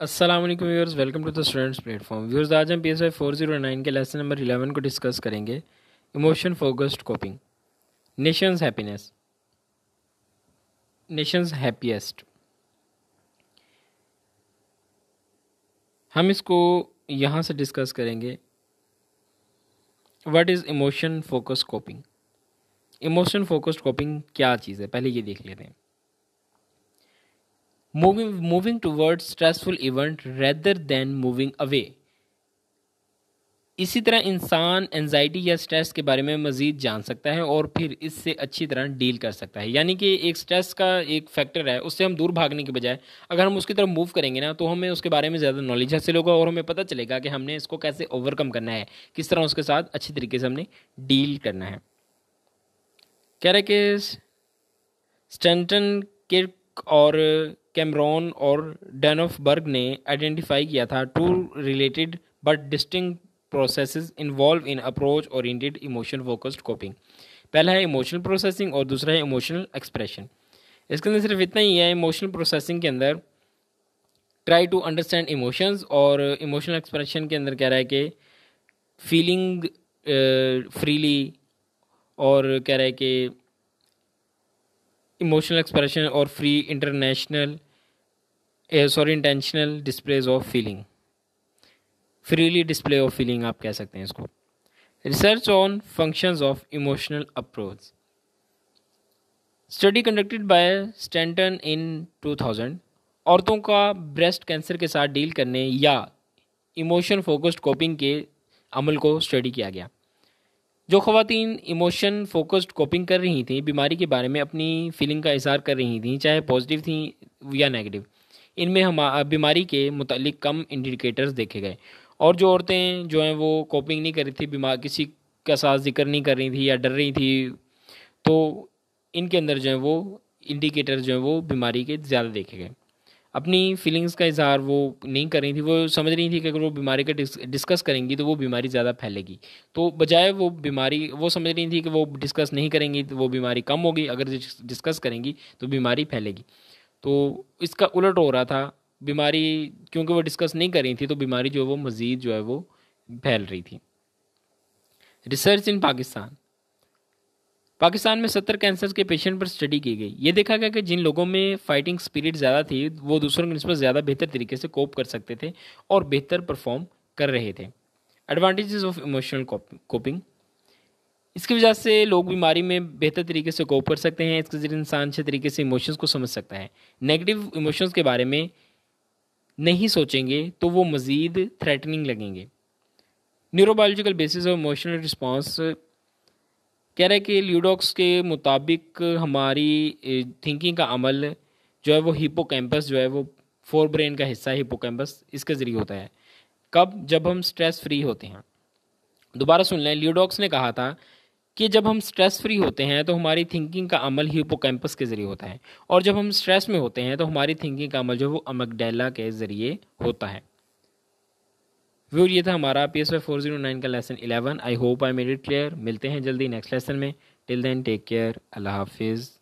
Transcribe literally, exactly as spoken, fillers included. अस्सलाम वालेकुम viewers, welcome to the students platform. Viewers, आज हम पीएसवाई फोर ज़ीरो नाइन के लेसन नंबर इलेवन को डिस्कस करेंगे। Emotion focused coping, nations happiness, nations happiest. हम इसको यहाँ से डिस्कस करेंगे। What is emotion focused coping, emotion focused coping क्या चीज़ है, पहले ये देख लेते हैं। Moving moving towards stressful event rather than moving away। इसी तरह इंसान एंजाइटी या स्ट्रेस के बारे में मज़ीद जान सकता है और फिर इससे अच्छी तरह डील कर सकता है। यानी कि एक स्ट्रेस का एक फैक्टर है, उससे हम दूर भागने के बजाय अगर हम उसकी तरफ मूव करेंगे ना, तो हमें उसके बारे में ज़्यादा नॉलेज हासिल होगा और हमें पता चलेगा कि हमने इसको कैसे ओवरकम करना है, किस तरह उसके साथ अच्छी तरीके से हमने डील करना है। कह रहे कि स्टैंटन किर्क और कैमरॉन और डैनोफबर्ग ने आइडेंटिफाई किया था two related but distinct processes involve in approach oriented emotion focused coping. पहला है इमोशनल प्रोसेसिंग और दूसरा है इमोशनल एक्सप्रेशन। इसके अंदर सिर्फ इतना ही है, इमोशनल प्रोसेसिंग के अंदर ट्राई टू अंडरस्टैंड इमोशंस और इमोशनल एक्सप्रेशन के अंदर कह रहा है कि फीलिंग फ्रीली और कह रहा है कि इमोशनल एक्सप्रेशन और free international sorry intentional displays of feeling, freely display of feeling आप कह सकते हैं इसको। Research on functions of emotional approach, study conducted by Stanton in two thousand औरतों का ब्रेस्ट कैंसर के साथ डील करने या इमोशन फोकस्ड कोपिंग के अमल को स्टडी किया गया। जो ख़वातीन इमोशन फोकस्ड कोपिंग कर रही थी, बीमारी के बारे में अपनी फीलिंग का इजहार कर रही थी, चाहे पॉजिटिव थी या नेगेटिव, इनमें हम बीमारी के मुतालिक कम इंडिकेटर्स देखे गए। और जो औरतें जो हैं वो कोपिंग नहीं कर रही थी, बीमार किसी का साथ जिक्र नहीं कर रही थी या डर रही थी, तो इनके अंदर जो है वो इंडिकेटर्स जो हैं वो बीमारी के ज़्यादा देखे गए। अपनी फीलिंग्स का इजहार वो नहीं कर रही थी, वो समझ रही थी कि अगर वो बीमारी का डिस्कस करेंगी तो वो बीमारी ज़्यादा फैलेगी, तो बजाय वो बीमारी वो समझ रही थी कि वो डिस्कस नहीं करेंगी तो वो बीमारी कम होगी, अगर डिस्कस करेंगी तो बीमारी फैलेगी। तो इसका उलट हो रहा था, बीमारी क्योंकि वो डिस्कस नहीं कर रही थी तो बीमारी जो है वो मज़ीद जो है वो फैल रही थी। रिसर्च इन पाकिस्तान, पाकिस्तान में सत्तर कैंसर के पेशेंट पर स्टडी की गई। ये देखा गया कि जिन लोगों में फाइटिंग स्पिरिट ज़्यादा थी वो दूसरों के निस्बत ज़्यादा बेहतर तरीके से कोप कर सकते थे और बेहतर परफॉर्म कर रहे थे। एडवांटेजेस ऑफ इमोशनल कोपिंग, इसकी वजह से लोग बीमारी में बेहतर तरीके से कोप कर सकते हैं। इसके जरिए इंसान अच्छे तरीके से इमोशंस को समझ सकता है। नेगेटिव इमोशंस के बारे में नहीं सोचेंगे तो वो मज़ीद थ्रेटनिंग लगेंगे। Neurobiological basis of emotional response, कह रहा है कि ल्यूडॉक्स के मुताबिक हमारी थिंकिंग का अमल जो है वो हिप्पोकैम्पस जो है वो फोर ब्रेन का हिस्सा है, हिप्पोकैम्पस इसके ज़रिए होता है। कब? जब हम स्ट्रेस फ्री होते हैं। दोबारा सुन लें, ल्यूडॉक्स ने कहा था कि जब हम स्ट्रेस फ्री होते हैं तो हमारी थिंकिंग का अमल हिप्पोकैम्पस के ज़रिए होता है, और जब हम स्ट्रेस में होते हैं तो हमारी थिंकिंग का अमल जो है वो अमिगडाला के ज़रिए होता है। व्यूअर, ये था हमारा पीएसवाई फोर ज़ीरो नाइन का lesson eleven. I hope I made it clear. मिलते हैं जल्दी नेक्स्ट लेसन में। टिल देन टेक केयर, अल्लाह हाफिज़।